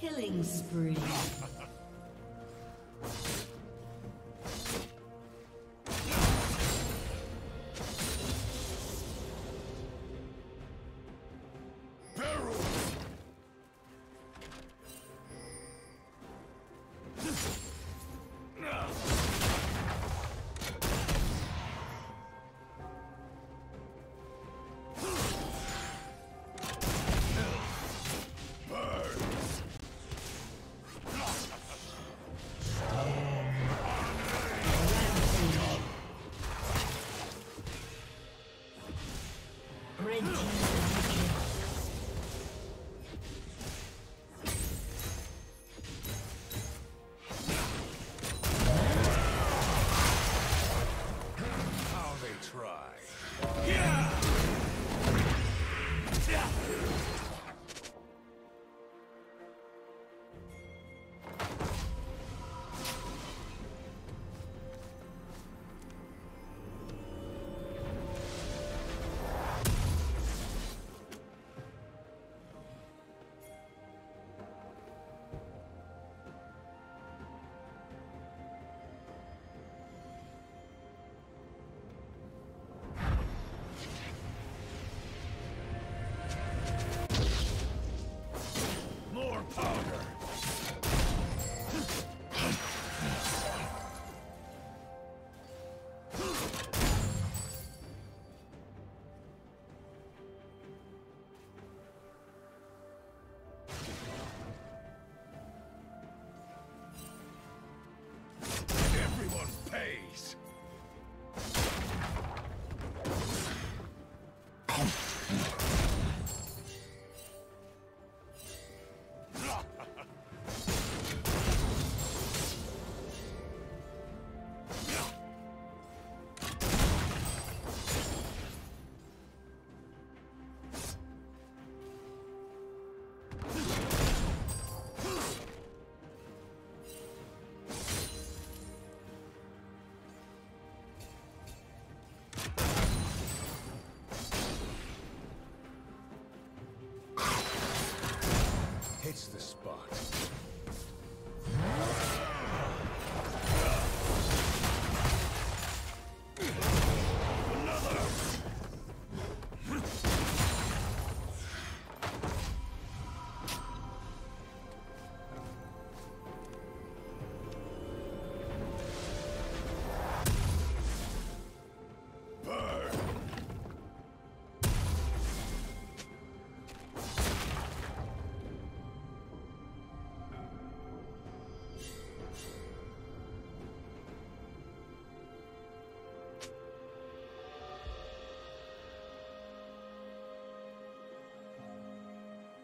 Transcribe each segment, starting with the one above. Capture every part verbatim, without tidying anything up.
Killing spree. It's the spot.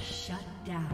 Shut down.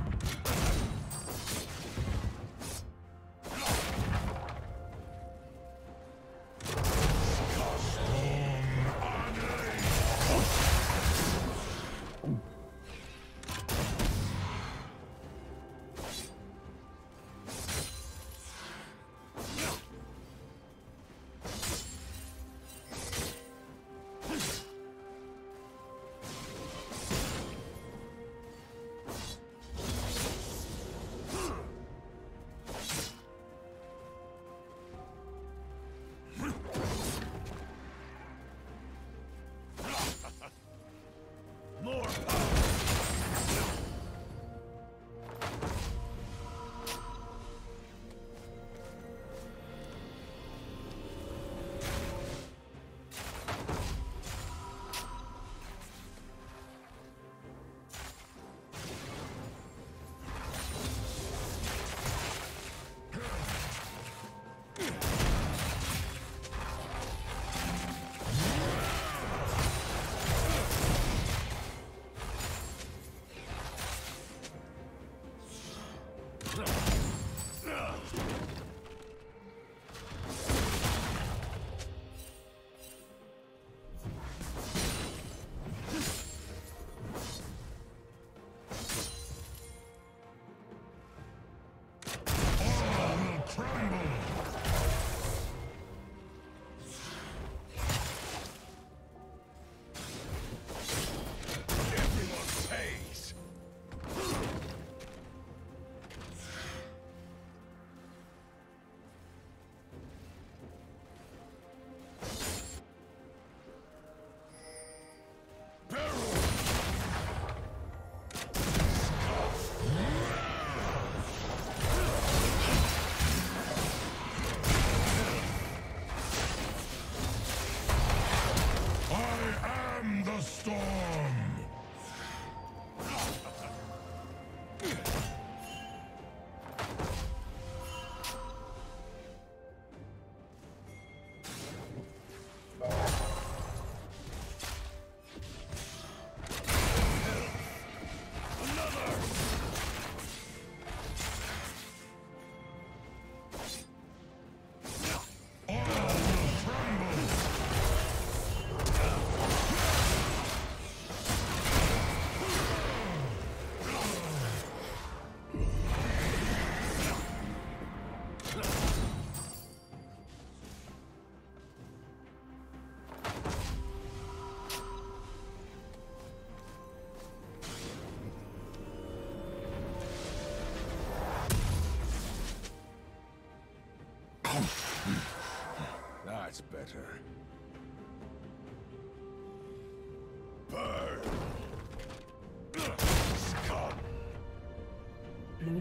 That's better. Burn! Scum! Blue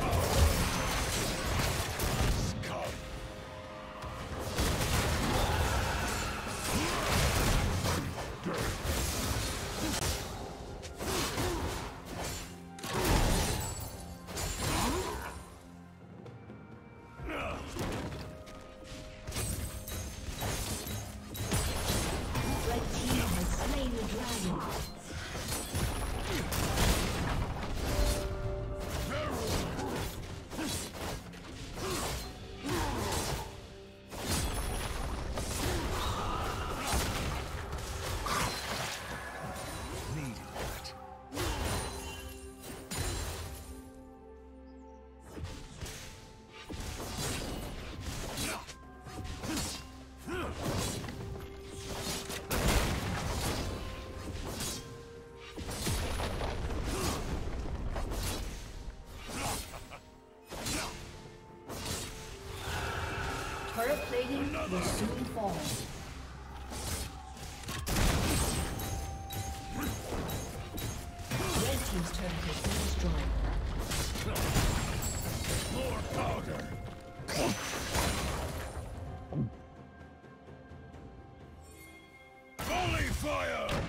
More plating will soon fall. Red team's turret has been destroyed. More powder! Holy fire!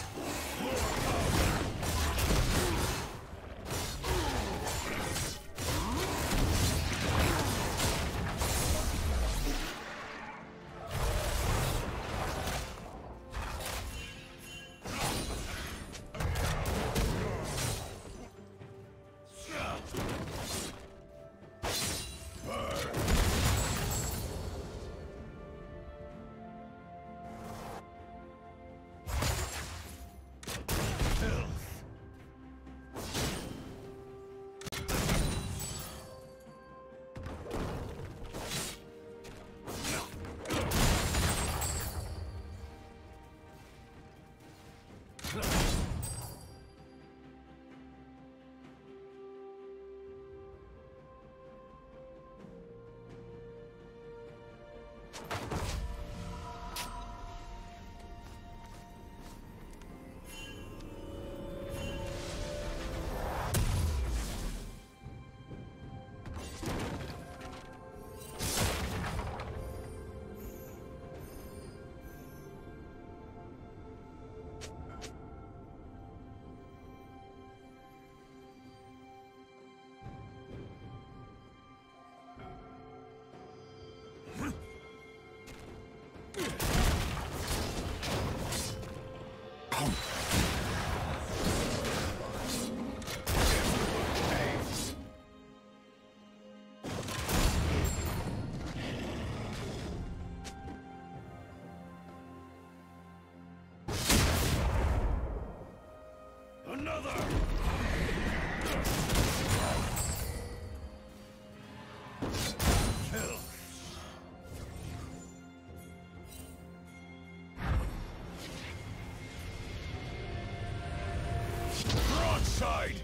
Side.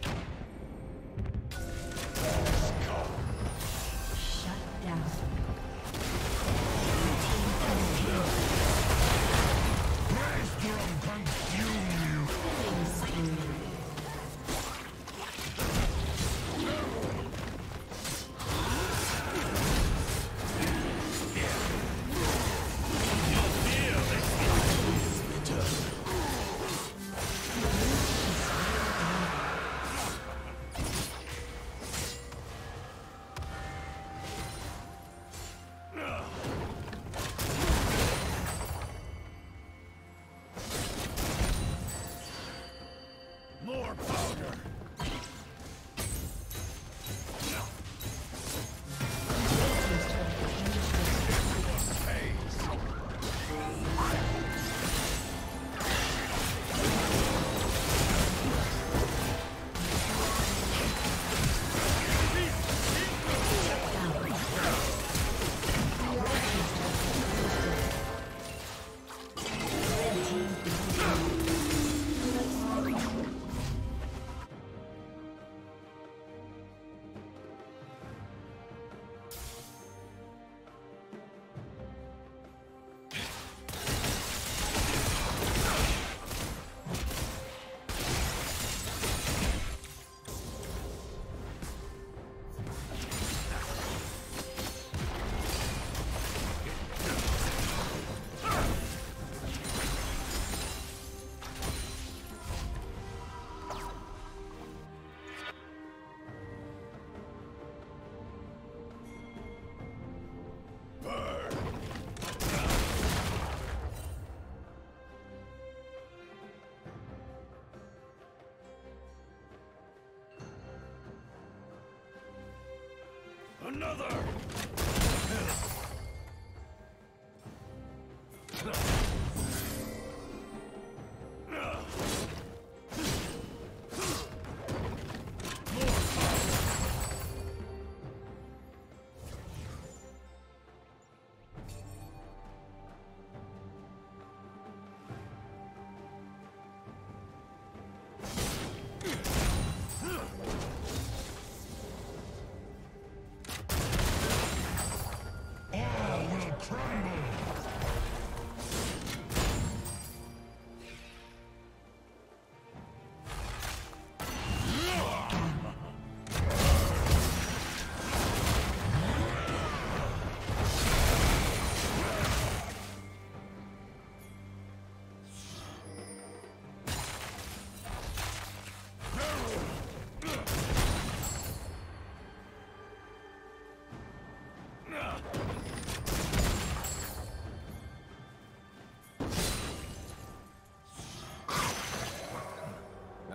another!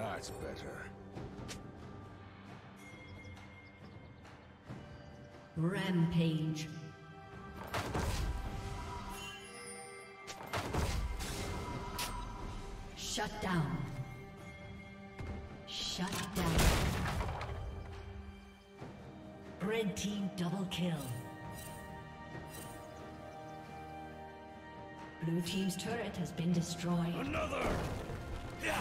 That's better. Rampage. Shut down. Shut down. Red team double kill. Blue team's turret has been destroyed. Another! Yeah.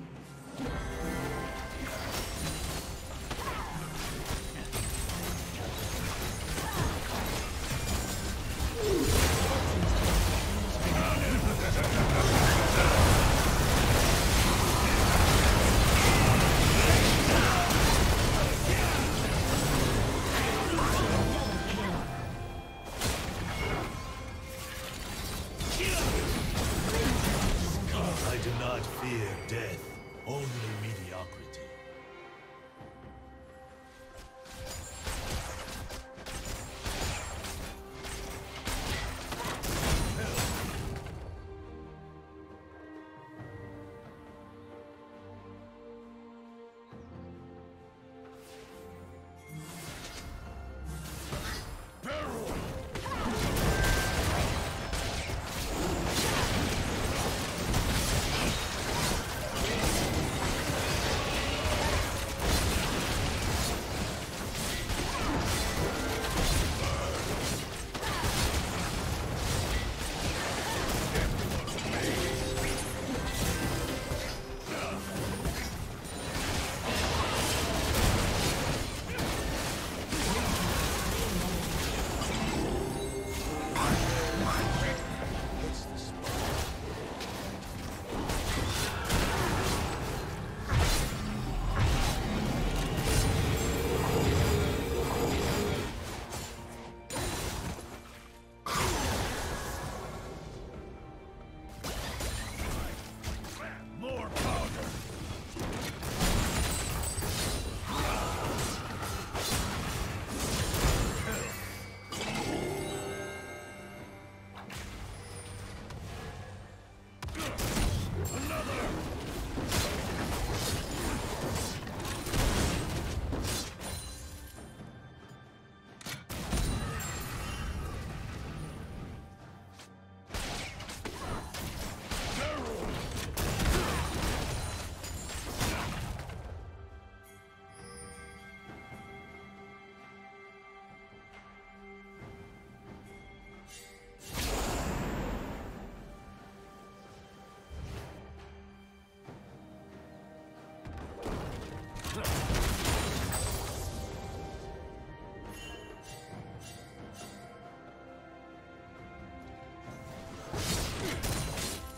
I do not fear death, only mediocrity.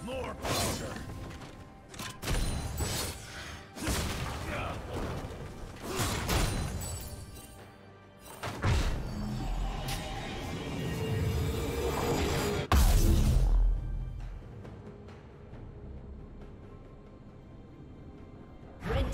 More powder! Red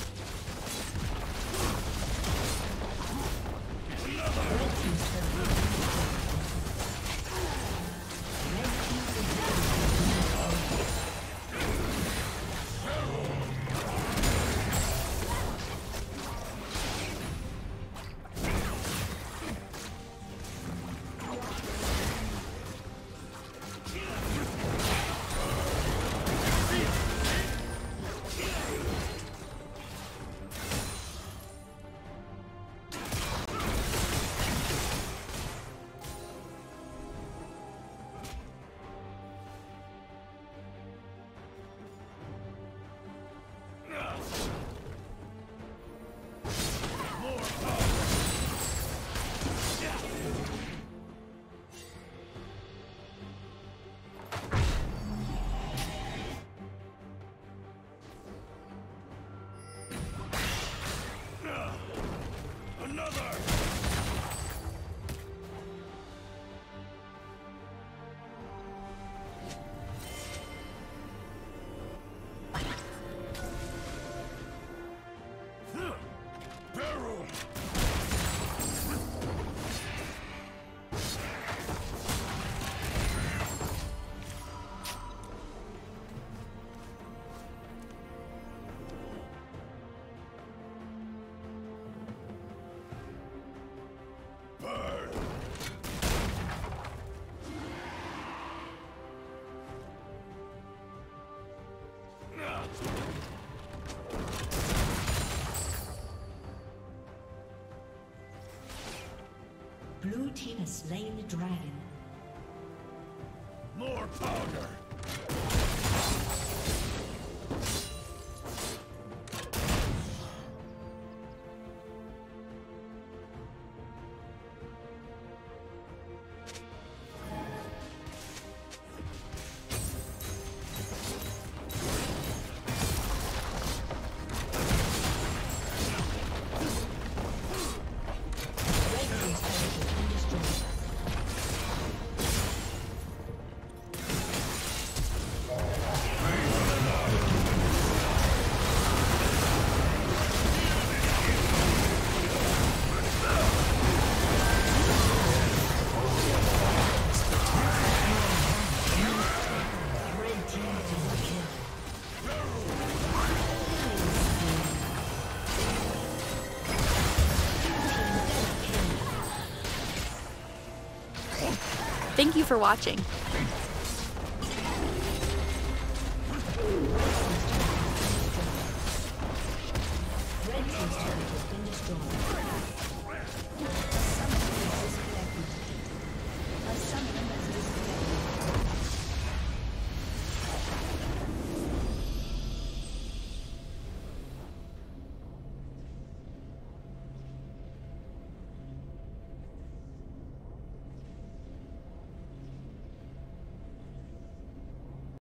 Red team's turret has been destroyed. Red team's inhibitor has been destroyed. Blue team has slain the dragon. More powder! Thank you for watching.